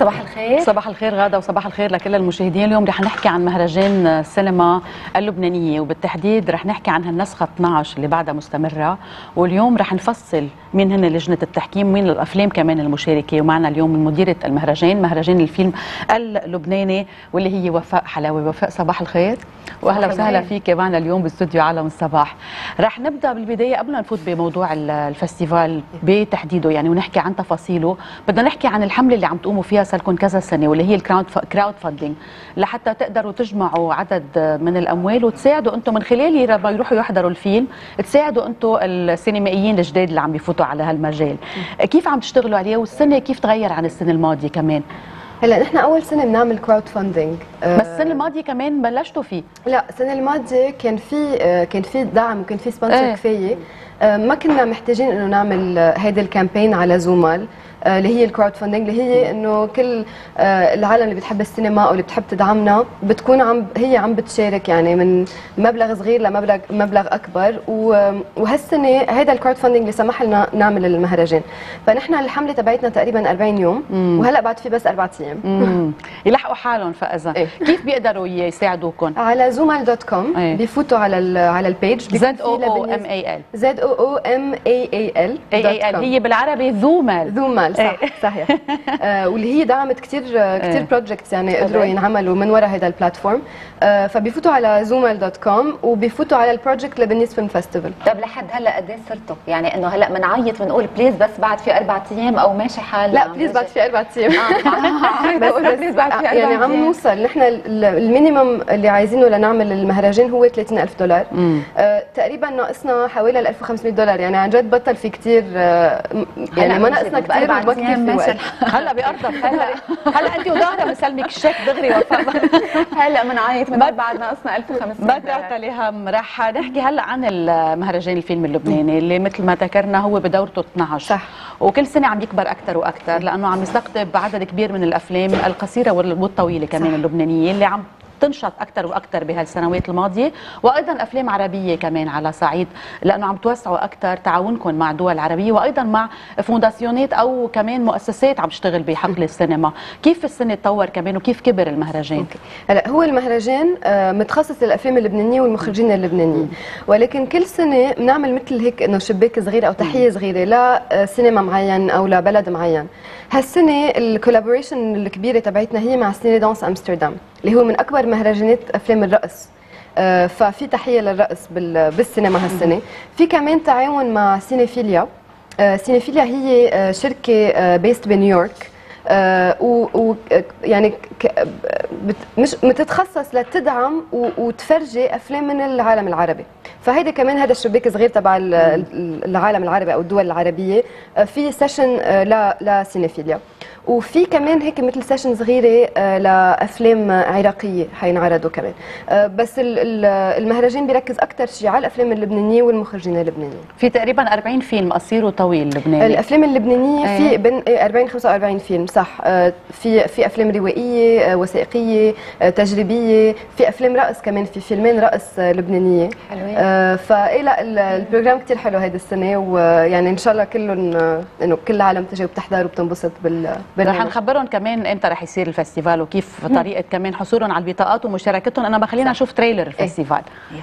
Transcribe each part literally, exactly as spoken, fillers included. صباح الخير. صباح الخير غادة، وصباح الخير لكل المشاهدين. اليوم رح نحكي عن مهرجان السينما اللبنانية، وبالتحديد رح نحكي عن هالنسخة اثنعش اللي بعدها مستمرة، واليوم رح نفصل مين هن لجنة التحكيم ومين الأفلام كمان المشاركة. ومعنا اليوم مديرة المهرجان، مهرجان الفيلم اللبناني، واللي هي وفاء حلاوه. وفاء صباح الخير وأهلا وسهلا فيك معنا اليوم باستوديو عالم الصباح. رح نبدأ بالبداية قبل ما نفوت بموضوع الفستيفال بتحديده يعني ونحكي عن تفاصيله، بدنا نحكي عن الحملة اللي عم تقوموا فيها صارلكم كذا سنة، واللي هي الكراود فاندينج، لحتى تقدروا تجمعوا عدد من الأموال وتساعدوا أنتم من خلال ما يروحوا يحضروا الفيلم، تساعدوا أنتم السينمائيين الجداد اللي عم بيفوتوا على هالمجال. كيف عم تشتغلوا عليه، والسنة كيف تغير عن السنة الماضية كمان؟ هلا نحن اول سنه بنعمل كراود فاندينج. بس السنه الماضيه كمان بلشتوا فيه؟ لا، السنه الماضيه كان في كان في دعم وكان في سبونسر ايه. كفايه، ما كنا محتاجين انه نعمل هيدا الكامبين على زومال اللي هي الكراود فاندينج، اللي هي انه كل العالم اللي بتحب السينما او اللي بتحب تدعمنا بتكون عم هي عم بتشارك، يعني من مبلغ صغير لمبلغ مبلغ اكبر. وهالسنه هيدا الكراود فاندينج اللي سمح لنا نعمل المهرجان، فنحن الحمله تبعتنا تقريبا أربعين يوم، وهلا بعد في بس أربعة ايام. امم يلحقوا حالهم. فاذا إيه؟ كيف بيقدروا يساعدوكم؟ على زومال دوت كوم إيه؟ بيفوتوا على ال على البيج زد او او ام اي ال زد او او ام اي اي ال اي ال هي بالعربي زومال زومال صح صحيح. آه، واللي هي دعمت كثير كثير بروجكتس يعني قدروا ينعملوا من وراء هذا البلاتفورم. آه، فبيفوتوا على زومال دوت كوم وبيفوتوا على البروجكت لبنيس فيلم فيستيفال. طيب لحد هلا قد ايه صرتوا؟ يعني انه هلا بنعيط بنقول بليز بس بعد في اربع ايام او ماشي حالنا؟ لا بليز بعد في اربع ايام. بس بعد في يعني عم نوصل. نحن المينيمم اللي عايزينه لنعمل المهرجان هو ثلاثين ألف دولار. آه، تقريبا ناقصنا حوالي ألف وخمسمئة دولار، يعني عن جد بطل في كثير. آه، يعني ما ناقصنا كثير. هلا بأرضك هلا هلا انت وظاهره بسلمك الشيك دغري وفاء. هلا بنعيط من بعد ناقصنا ألف وخمسمئة. بتعتلي هم. رح نحكي هلا عن المهرجان الفيلم اللبناني اللي مثل ما ذكرنا هو بدورته اثنعش صح، وكل سنه عم يكبر اكثر واكثر لانه عم يستقطب عدد كبير من الافلام القصيره والطويله كمان اللبنانيه اللي عم تنشط اكثر واكثر بهالسنوات الماضيه، وايضا افلام عربيه كمان على صعيد لانه عم توسعوا اكثر تعاونكم مع دول عربيه، وايضا مع فونداسيونات او كمان مؤسسات عم تشتغل بحقل السينما. كيف السنه تطور كمان وكيف كبر المهرجان؟ هلا هو المهرجان متخصص للافلام اللبنانيه والمخرجين اللبنانيين، ولكن كل سنه بنعمل مثل هيك انه شباك صغير او تحيه صغيره لسينما معين او لبلد معين. هالسنه الكولابوريشن الكبيره تبعتنا هي مع سيني دانس امستردام اللي هو من اكبر مهرجانات افلام الرقص. آه، ففي تحيه للرقص بالسينما هالسنه. في كمان تعاون مع سينيفيليا. آه، سينيفيليا هي آه شركه آه بيست بنيويورك، آه، و يعني مش متتخصص لتدعم وتفرجي افلام من العالم العربي، فهيدا كمان هذا الشباك صغير تبع العالم العربي او الدول العربيه. آه، في سيشن آه لسينيفيليا، وفي كمان هيك مثل سيشن صغيره لافلام عراقيه حينعرضوا كمان. بس المهرجان بيركز اكثر شيء على الافلام اللبنانيه والمخرجين اللبنانيين. في تقريبا أربعين فيلم قصير وطويل لبناني. الافلام اللبنانيه في بين أربعين خمسة وأربعين فيلم صح. في في افلام روائيه وثائقيه تجريبيه، في افلام رقص كمان، في فيلمين رقص لبنانيه حلوين. فلا البروجرام كثير حلو هيدي السنه، ويعني ان شاء الله كلهم انه كل العالم تجي وبتحضر وبتنبسط بال رح نخبرهم كمان امتى رح يصير الفستيفال وكيف طريقه كمان حصولهم على البطاقات ومشاركتهم. انا بخلينا نشوف تريلر الفستيفال. إيه.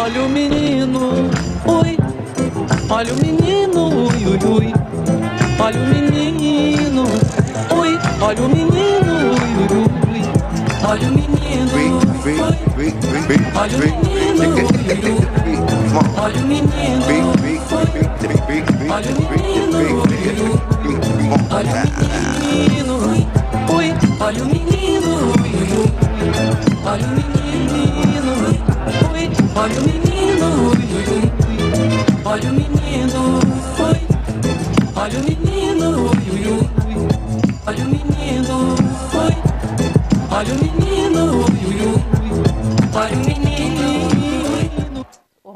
قالوا منينو وي قالوا منينو وي وي قالوا منينو وي قالوا منينو وي قالوا منينو وي Big, big, big, big,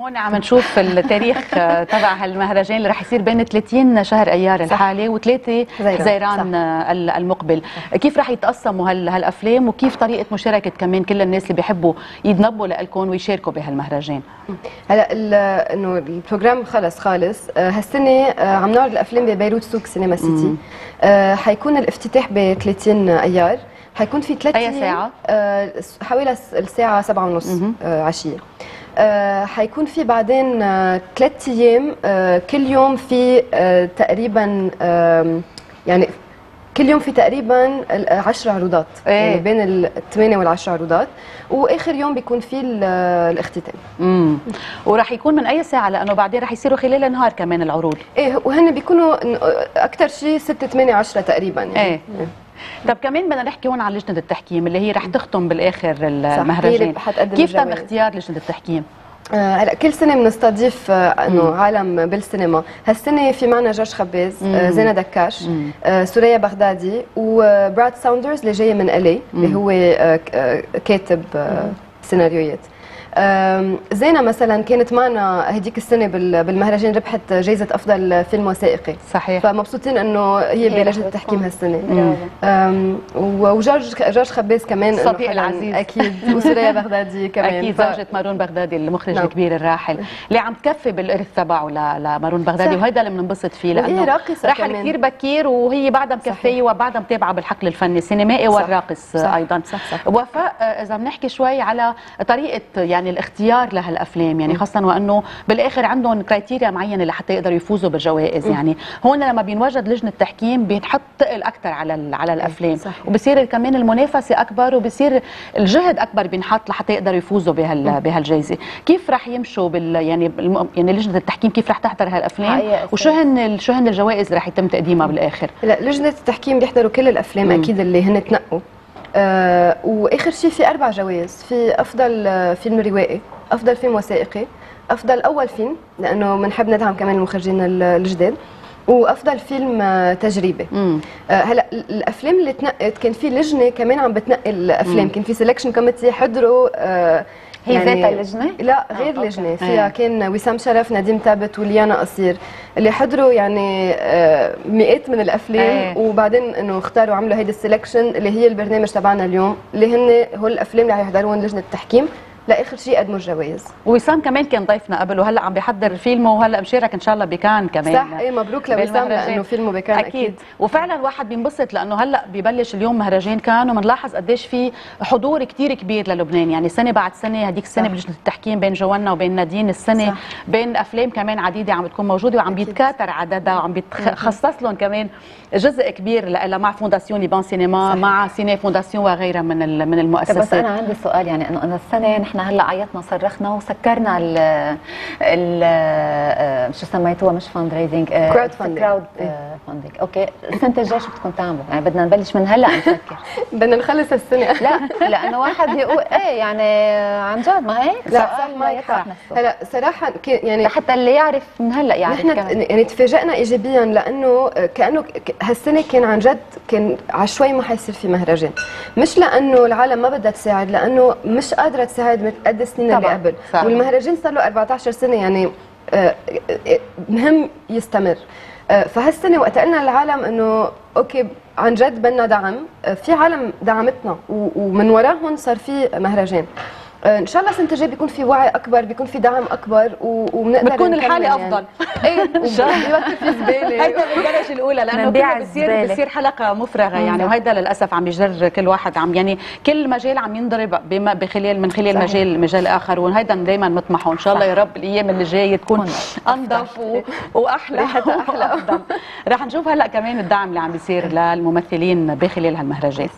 هون عم نشوف التاريخ تبع هالمهرجان اللي رح يصير بين ثلاثين شهر ايار الحالي وثلاثة زيران المقبل. كيف رح يتقسموا هالافلام وكيف طريقه مشاركه كمان كل الناس اللي بيحبوا يتنبوا لالكم ويشاركوا بهالمهرجان؟ هلا انه البروجرام خلص خالص هالسنه عم نعرض الافلام ببيروت سوق سينما سيتي. حيكون الافتتاح ب ثلاثين ايار، حيكون في ثلاث اي ساعه حوالي الساعه سبعة ونص عشيه. آه حيكون في بعدين آه ثلاث ايام، آه كل يوم في آه تقريبا آه يعني كل يوم في تقريبا عشر عروضات، إيه؟ يعني بين الثمانية والعشر عروضات، واخر يوم بيكون فيه الاختتام. امم وراح يكون من اي ساعه؟ لانه بعدين راح يصيروا خلال النهار كمان العروض. ايه وهن بيكونوا اكثر شيء ستة ثمانية عشرة تقريبا يعني. إيه؟ إيه. طب كمان بدنا نحكي هون عن لجنه التحكيم اللي هي رح تختم بالاخر المهرجان. كيف تم اختيار لجنه التحكيم؟ هلا آه كل سنه بنستضيف آه انه عالم بالسينما، هالسنه في معنا جورج خباز، آه زينه دكاش، آه سريه بغدادي، وبراد ساوندرز اللي جاي من الي اللي هو آه كاتب آه سيناريوهات. زينه مثلا كانت معنا هديك السنه بالمهرجان، ربحت جائزه افضل فيلم وثائقي. صحيح. فمبسوطين انه هي بلجنه التحكيم هالسنه. وجورج جورج خباز كمان صديق العزيز اكيد، وسريه بغدادي كمان اكيد، زوجة مارون بغدادي المخرج الكبير الراحل اللي عم تكفي بالارث تبعه لمارون بغدادي، وهيدا اللي بننبسط فيه لانه راحل كثير بكير وهي بعدها مكفيه وبعدها متابعه بالحقل الفني السينمائي والراقص ايضا. وفاء، اذا بنحكي شوي على طريقه يعني الاختيار لهالافلام، يعني خاصه وانه بالاخر عندهم كرايتيريا معينه لحتى يقدروا يفوزوا بالجوائز، يعني هون لما بينوجد لجنه تحكيم بينحط ثقل اكثر على على الافلام، وبصير كمان المنافسه اكبر وبصير الجهد اكبر بينحط لحتى يقدروا يفوزوا بهال بهالجائزه. كيف راح يمشوا بال يعني يعني لجنه التحكيم كيف راح تحضر هالافلام وشو هن شو هن الجوائز اللي راح يتم تقديمها بالاخر؟ لا لجنه التحكيم بيحضروا كل الافلام اكيد اللي هن تنقوا. آه واخر شيء في اربع جوائز، في افضل آه فيلم روائي، افضل فيلم وثائقي، افضل اول فيلم لانه بنحب ندعم كمان المخرجين الجداد، وافضل فيلم آه تجريبه. آه هلا الافلام اللي تنقت كان في لجنه كمان عم بتنقي الافلام، كان في سيلكشن كوميتي حضروا آه هي يعني ذات اللجنه؟ لا غير لجنه فيها كان وسام شرف، ناديم ثابت، وليانا قصير اللي حضروا يعني آه مئات من الافلام. أيه. وبعدين انه اختاروا عملوا هيدي السلكشن اللي هي البرنامج تبعنا اليوم اللي هن هول الافلام اللي حيحضروهم لجنه التحكيم لاخر شيء قدموا الجوائز. وسام كمان كان ضيفنا قبل وهلا عم بيحضر فيلمه وهلا مشارك ان شاء الله بكان كمان. صح. ايه مبروك لوسام لانه فيلمه بكان اكيد. اكيد وفعلا الواحد بينبسط لانه هلا ببلش اليوم مهرجان كان وبنلاحظ قديش في حضور كثير كبير للبنان، يعني سنه بعد سنه، هذيك السنه بلجنه التحكيم بين جوانا وبين نادين، السنه صح. بين افلام كمان عديده عم بتكون موجوده وعم أكيد. بيتكاثر عددها وعم بيتخصص لهم كمان جزء كبير لها مع فونداسيون ليبان سينما، مع سيني فونداسيون وغيرها من من المؤسسات. بس انا عندي سؤال، يعني انه انا السنه نحن هلا عيطنا صرخنا وسكرنا ال ال شو سميتوها مش فاند ريزنج، كراود فاندنج. اوكي السنه الجايه شو بدكم تعملوا؟ يعني بدنا نبلش من هلا نفكر بدنا نخلص السنه. لا لانه واحد يقول ايه يعني عن جد ما هيك. لا صح ما هلا صراحه يعني حتى اللي يعرف من هلا يعرف. نحن يعني تفاجئنا ايجابيا لانه كانه هالسنه كان عن جد كان عشوائي ما حيصير في مهرجان، مش لانه العالم ما بدها تساعد، لانه مش قادره تساعد قد السنين اللي قبل. صح. والمهرجان صار له أربعة عشر سنة يعني مهم يستمر. فهالسنه وقت قلنا للعالم انه اوكي عن جد بدنا دعم، في عالم دعمتنا ومن وراهم صار في مهرجان. ان شاء الله السنه الجايه بيكون في وعي اكبر، بيكون في دعم اكبر وبنقدر بتكون الحاله افضل. ايه ان شاء الله بيوقف في زباله هيدا بالدرجه الاولى لانه كلها بتصير بتصير حلقه مفرغه يعني، وهيدا للاسف عم يجر كل واحد عم يعني كل مجال عم ينضرب بما بخلال من خلال مجال مجال اخر، وهيدا دائما مطمحه ان شاء الله يا رب الايام اللي جايه تكون انظف واحلى حتى احلى افضل. رح نشوف هلا كمان الدعم اللي عم بيصير للممثلين بخلال هالمهرجان.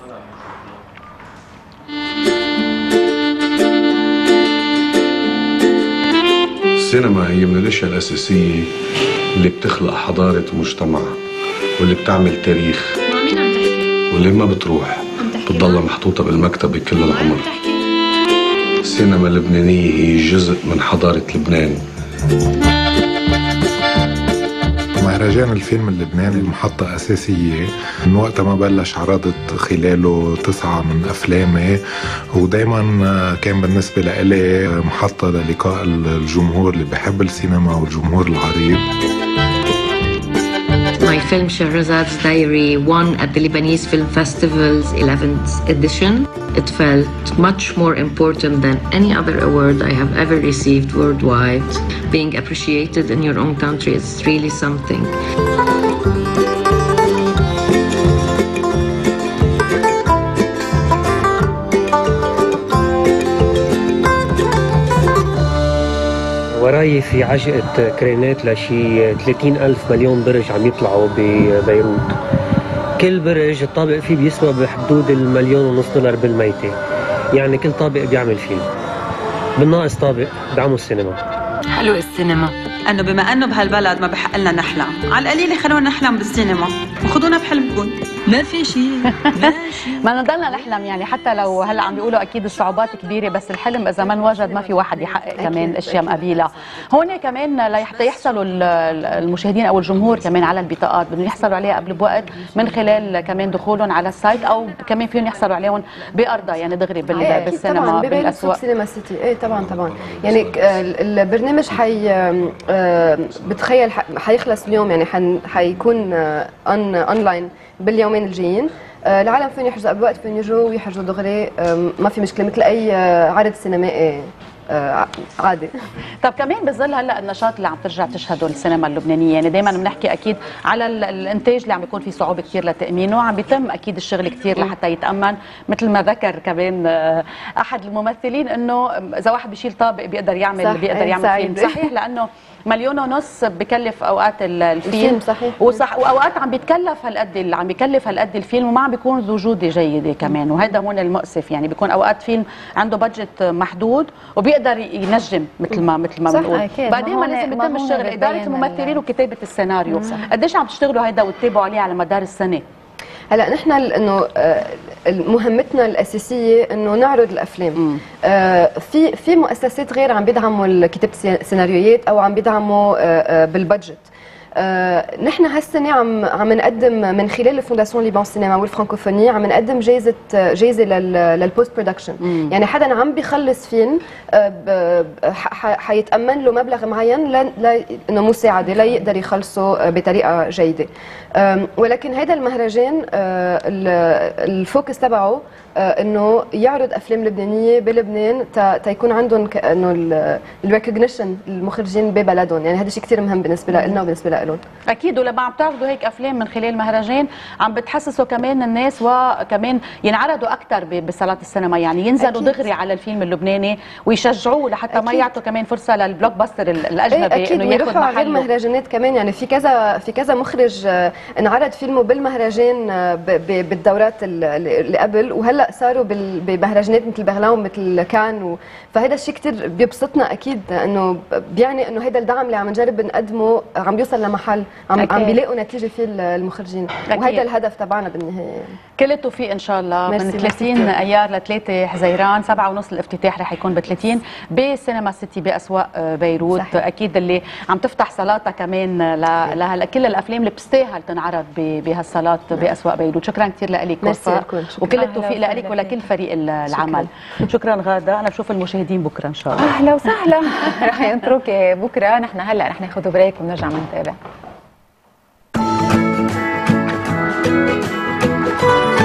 السينما هي من الاشياء الاساسيه اللي بتخلق حضاره مجتمع واللي بتعمل تاريخ. مع مين عم تحكي؟ واللي ما بتروح بتضلها محطوطه بالمكتب كل العمر. السينما اللبنانيه هي جزء من حضاره لبنان. مهرجان الفيلم اللبناني المحطة أساسية من وقت ما بلش، عرضت خلاله تسعة من أفلامي، ودايما كان بالنسبة لإلي محطة للقاء الجمهور اللي بحب السينما والجمهور العريض. My film Shahrazad's Diary won at the Lebanese Film Festival's eleventh edition. It felt much more important than any other award I have ever received worldwide. Being appreciated in your own country is really something. وراي في عجقة كرينات لشي ثلاثين ألف مليون برج عم يطلعوا ببيروت. كل برج الطابق فيه بيسوى بحدود المليون ونص دولار بالميتة، يعني كل طابق بيعمل فيلم، بالناقص طابق بدعموا السينما. حلو السينما، انه بما انه بهالبلد ما بحق لنا نحلم، على القليله خلونا نحلم بالسينما وخذونا بحلمكم. ما في شيء ما نضلنا نحلم، يعني حتى لو هلا عم بيقولوا اكيد الصعوبات كبيره، بس الحلم اذا ما انوجد ما في واحد يحقق كمان اشياء مقابله. هون كمان لحتى يحصلوا المشاهدين او الجمهور كمان على البطاقات بدهم يحصلوا عليها قبل بوقت، من خلال كمان دخولهم على السايت، او كمان فيهم يحصلوا عليهم بارضها يعني دغري بالسينما بالاسواق سينما سيتي. ايه طبعا طبعا، يعني البرنامج حي بتخيل حيخلص اليوم، يعني حيكون اونلاين باليومين الجايين. العالم فين يحجزوا بوقت، فين يجوا ويحجزوا دغري، ما في مشكله، مثل اي عرض سينمائي عادي. طب كمان بظل هلا النشاط اللي عم ترجع تشهده السينما اللبنانيه، يعني دائما بنحكي اكيد على الانتاج اللي عم بيكون فيه صعوبه كثير لتامينه، عم بيتم اكيد الشغل كثير لحتى يتامن، مثل ما ذكر كمان احد الممثلين انه اذا واحد بيشيل طابق بيقدر يعمل بيقدر يعمل فيلم، صحيح، لانه مليون ونص بكلف اوقات الفيلم، صحيح، وصح، واوقات عم بيتكلف هالقد اللي عم بيكلف هالقد الفيلم، وما عم بيكون ذو جوده جيده كمان، وهذا هون المؤسف، يعني بيكون اوقات فيلم عنده بادجت محدود وبيقدر ينجم مثل ما مثل ما بنقول، بعدين ما لازم يتم الشغل اداره الممثلين وكتابه السيناريو. قديش عم تشتغلوا هيدا وتتابعوا عليه على مدار السنه؟ هلا نحن انه مهمتنا الاساسيه انه نعرض الافلام. في في مؤسسات غير عم بيدعموا كتابه سيناريوهات او عم بيدعموا بالبادجت. نحن هالسنه عم عم نقدم من خلال فونداسيون ليبان سينما والفرانكوفونيه، عم نقدم جائزه جائزه للبوست برودكشن، يعني حدا عم بيخلص فيلم حيتامن له مبلغ معين لانه مساعده ليقدر يخلصه بطريقه جيده. ولكن هذا المهرجان الفوكس تبعه انه يعرض افلام لبنانيه بلبنان، تيكون عندهم انه الريكوجنيشن المخرجين ببلدهم، يعني هذا شيء كثير مهم بالنسبه لنا وبالنسبه لهم. اكيد، ولما عم تعرضوا هيك افلام من خلال مهرجان عم بتحسسوا كمان الناس، وكمان ينعرضوا اكثر بصالات السينما، يعني ينزلوا دغري على الفيلم اللبناني ويشجعوه لحتى أكيد. ما يعطوا كمان فرصه للبلوك باستر الاجنبي انه ياخذ محله. غير مهرجانات كمان، يعني في كذا في كذا مخرج انعرض فيلمه بالمهرجان بالدورات اللي قبل، وهلا صاروا بمهرجانات مثل بغلان ومثل كان، فهذا الشيء كثير بيبسطنا اكيد، انه بيعني انه هذا الدعم اللي عم نجرب نقدمه عم بيوصل لمحل، عم أكيد. عم بيلاقوا نتيجه فيه المخرجين، وهذا الهدف تبعنا بالنهايه. كل التوفيق ان شاء الله. من ثلاثين ايار ل ثلاثة حزيران سبعة ونص الافتتاح رح يكون ب ثلاثين بسينما سيتي باسواق بيروت، صحيح. اكيد اللي عم تفتح صلاتها كمان لهلا كل الافلام اللي بتستاهل تنعرض بهالصالات باسواق بيروت. شكرا كثير لك وفاء، وكل التوفيق لك ولكل فريق العمل. شكرا. شكرا غاده، انا بشوف المشاهدين بكره ان شاء الله. اهلا وسهلا رح ينتركي بكره، نحن هلا رح ناخذ بريك ونرجع بنتابع.